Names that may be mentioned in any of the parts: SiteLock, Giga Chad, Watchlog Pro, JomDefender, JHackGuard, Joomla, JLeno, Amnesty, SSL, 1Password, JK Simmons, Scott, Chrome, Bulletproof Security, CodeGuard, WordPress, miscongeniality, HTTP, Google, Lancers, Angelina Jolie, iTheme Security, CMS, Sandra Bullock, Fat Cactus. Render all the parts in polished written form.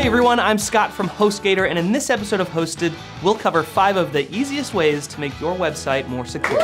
Hey everyone, I'm Scott from HostGator, and in this episode of Hosted, we'll cover 5 of the easiest ways to make your website more secure.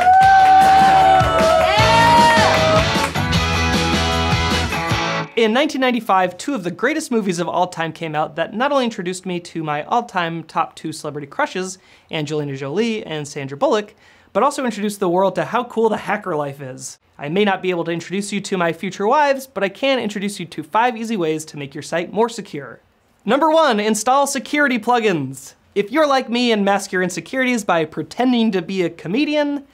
In 1995, 2 of the greatest movies of all time came out that not only introduced me to my all-time top 2 celebrity crushes, Angelina Jolie and Sandra Bullock, but also introduced the world to how cool the hacker life is. I may not be able to introduce you to my future wives, but I can introduce you to 5 easy ways to make your site more secure. Number 1, install security plugins. If you're like me and mask your insecurities by pretending to be a comedian,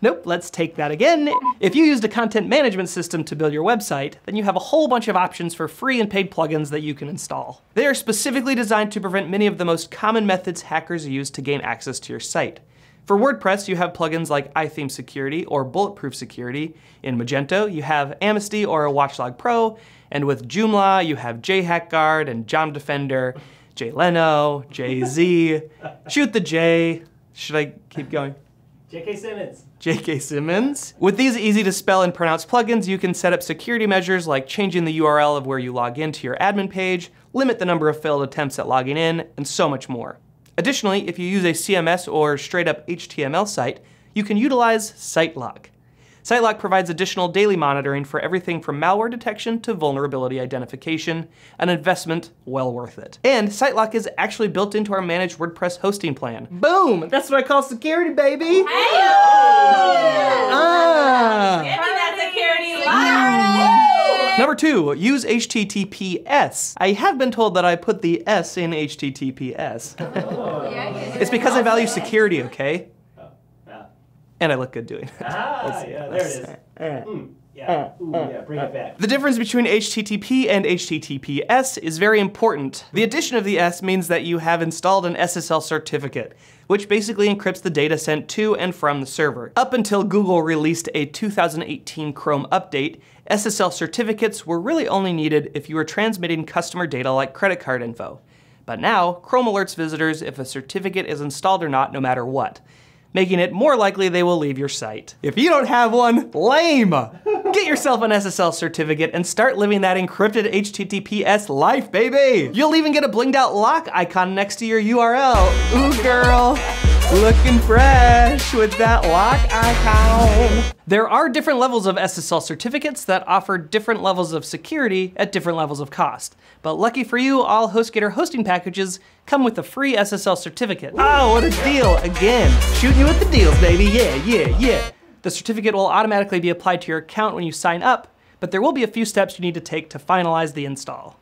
nope, let's take that again. If you used a content management system to build your website, then you have a whole bunch of options for free and paid plugins that you can install. They are specifically designed to prevent many of the most common methods hackers use to gain access to your site. For WordPress, you have plugins like iTheme Security or Bulletproof Security. In Magento, you have Amnesty or Watchlog Pro. And with Joomla, you have JHackGuard and JomDefender, JLeno, JZ, shoot the J. Should I keep going? JK Simmons. JK Simmons. With these easy to spell and pronounce plugins, you can set up security measures like changing the URL of where you log in to your admin page, limit the number of failed attempts at logging in, and so much more. Additionally, if you use a CMS or straight up HTML site, you can utilize SiteLock. SiteLock provides additional daily monitoring for everything from malware detection to vulnerability identification, an investment well worth it. And SiteLock is actually built into our managed WordPress hosting plan. Boom! That's what I call security, baby! Hey! Give me that security lock! Number 2, use HTTPS. I have been told that I put the S in HTTPS. It's because I value security, okay? And I look good doing it. Ah, yeah, there it is. Bring it back. The difference between HTTP and HTTPS is very important. The addition of the S means that you have installed an SSL certificate, which basically encrypts the data sent to and from the server. Up until Google released a 2018 Chrome update, SSL certificates were really only needed if you were transmitting customer data like credit card info. But now, Chrome alerts visitors if a certificate is installed or not, no matter what, making it more likely they will leave your site. If you don't have one, lame! Get yourself an SSL certificate and start living that encrypted HTTPS life, baby! You'll even get a blinged out lock icon next to your URL. Ooh girl, looking fresh with that lock icon. There are different levels of SSL certificates that offer different levels of security at different levels of cost. But lucky for you, all HostGator hosting packages come with a free SSL certificate. Oh, what a deal, again. Shooting you with the deals, baby, yeah. The certificate will automatically be applied to your account when you sign up, but there will be a few steps you need to take to finalize the install.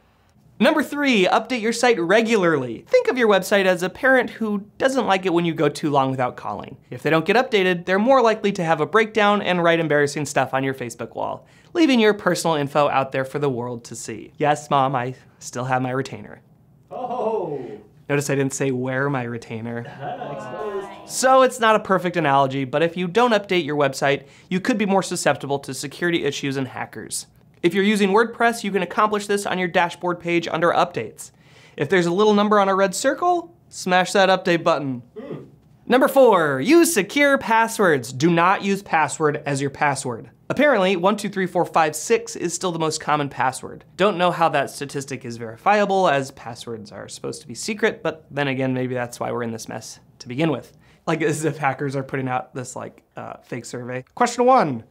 Number 3, update your site regularly. Think of your website as a parent who doesn't like it when you go too long without calling. If they don't get updated, they're more likely to have a breakdown and write embarrassing stuff on your Facebook wall, leaving your personal info out there for the world to see. Yes, Mom, I still have my retainer. Oh! Notice I didn't say wear my retainer. So it's not a perfect analogy, but if you don't update your website, you could be more susceptible to security issues and hackers. If you're using WordPress, you can accomplish this on your dashboard page under updates. If there's a little number on a red circle, smash that update button. Number 4, use secure passwords. Do not use password as your password. Apparently, 123456 is still the most common password. Don't know how that statistic is verifiable, as passwords are supposed to be secret, but then again, maybe that's why we're in this mess to begin with. Like, as if hackers are putting out this fake survey. Question 1.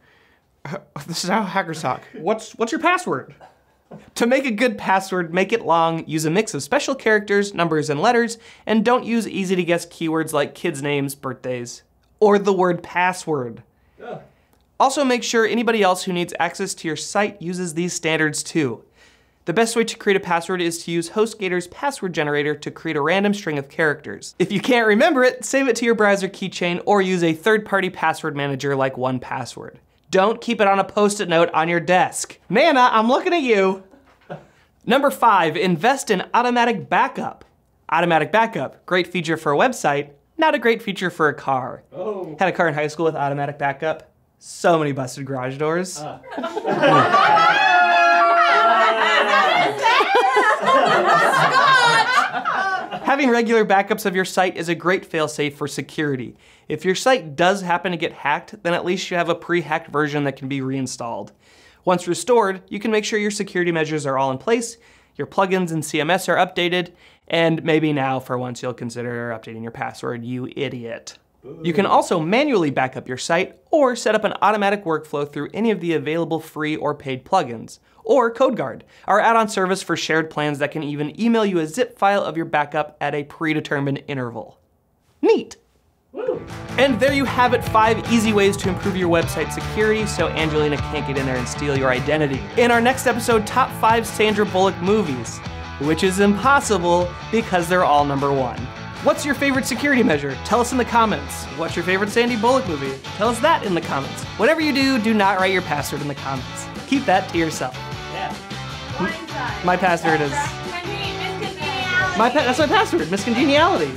This is how hackers talk. What's your password? To make a good password, make it long, use a mix of special characters, numbers, and letters, and don't use easy-to-guess keywords like kids' names, birthdays, or the word password. Ugh. Also make sure anybody else who needs access to your site uses these standards too. The best way to create a password is to use HostGator's password generator to create a random string of characters. If you can't remember it, save it to your browser keychain or use a third-party password manager like 1Password. Don't keep it on a post-it note on your desk. Nana, I'm looking at you. Number 5, invest in automatic backup. Automatic backup, great feature for a website, not a great feature for a car. Oh. Had a car in high school with automatic backup. So many busted garage doors. Having regular backups of your site is a great failsafe for security. If your site does happen to get hacked, then at least you have a pre-hacked version that can be reinstalled. Once restored, you can make sure your security measures are all in place, your plugins and CMS are updated, and maybe now for once you'll consider updating your password, you idiot. You can also manually back up your site or set up an automatic workflow through any of the available free or paid plugins. Or CodeGuard, our add-on service for shared plans that can even email you a zip file of your backup at a predetermined interval. Neat! Woo. And there you have it, 5 easy ways to improve your website security so Angelina can't get in there and steal your identity. In our next episode, top 5 Sandra Bullock movies, which is impossible because they're all number 1. What's your favorite security measure? Tell us in the comments. What's your favorite Sandy Bullock movie? Tell us that in the comments. Whatever you do, do not write your password in the comments. Keep that to yourself. Yeah. My password is... That's my password, miscongeniality.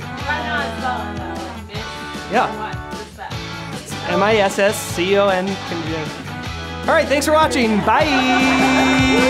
Yeah. MISSCON. All right, thanks for watching. Bye.